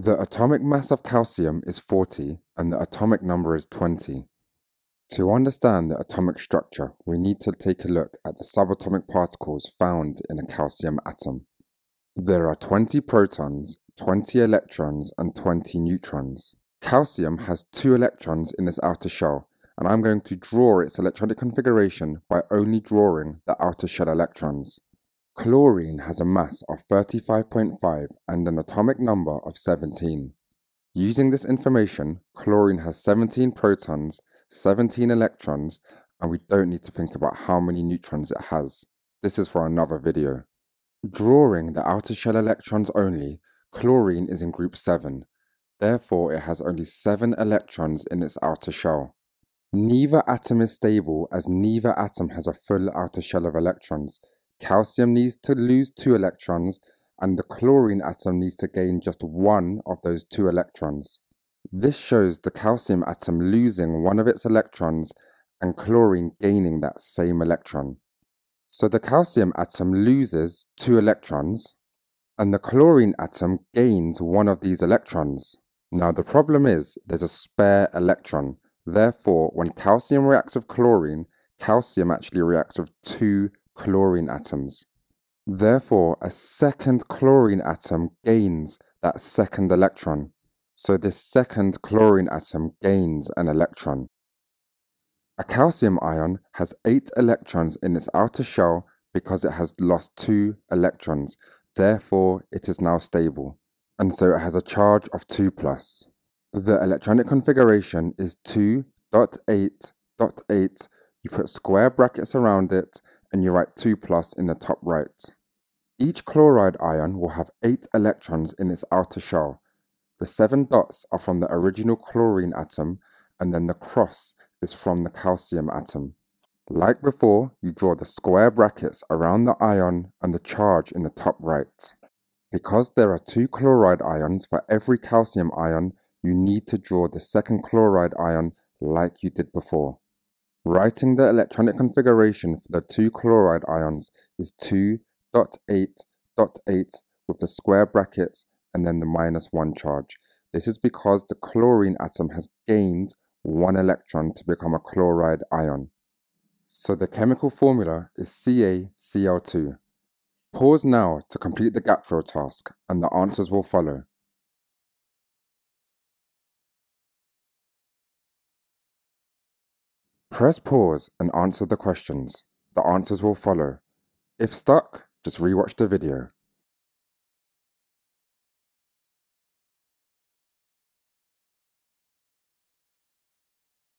The atomic mass of calcium is 40 and the atomic number is 20. To understand the atomic structure, we need to take a look at the subatomic particles found in a calcium atom. There are 20 protons, 20 electrons and 20 neutrons. Calcium has 2 electrons in its outer shell, and I'm going to draw its electronic configuration by only drawing the outer shell electrons. Chlorine has a mass of 35.5 and an atomic number of 17. Using this information, chlorine has 17 protons, 17 electrons, and we don't need to think about how many neutrons it has. This is for another video. Drawing the outer shell electrons only, chlorine is in group 7, therefore it has only 7 electrons in its outer shell. Neither atom is stable, as neither atom has a full outer shell of electrons. Calcium needs to lose 2 electrons, and the chlorine atom needs to gain just 1 of those 2 electrons. This shows the calcium atom losing 1 of its electrons and chlorine gaining that same electron. So the calcium atom loses 2 electrons and the chlorine atom gains 1 of these electrons. Now the problem is there's a spare electron. Therefore, when calcium reacts with chlorine, calcium actually reacts with 2 chlorine atoms. Therefore, a second chlorine atom gains that second electron. So this second chlorine atom gains an electron. A calcium ion has 8 electrons in its outer shell because it has lost 2 electrons, therefore it is now stable, and so it has a charge of 2+. The electronic configuration is 2.8.8, you put square brackets around it and you write 2+ in the top right. Each chloride ion will have 8 electrons in its outer shell. The 7 dots are from the original chlorine atom, and then the cross is from the calcium atom. Like before, you draw the square brackets around the ion and the charge in the top right. Because there are 2 chloride ions for every calcium ion, you need to draw the second chloride ion like you did before. Writing the electronic configuration for the 2 chloride ions is 2.8.8 with the square brackets and then the -1 charge. This is because the chlorine atom has gained 1 electron to become a chloride ion. So the chemical formula is CaCl2. Pause now to complete the gap fill task and the answers will follow. Press pause and answer the questions. The answers will follow. If stuck, just rewatch the video.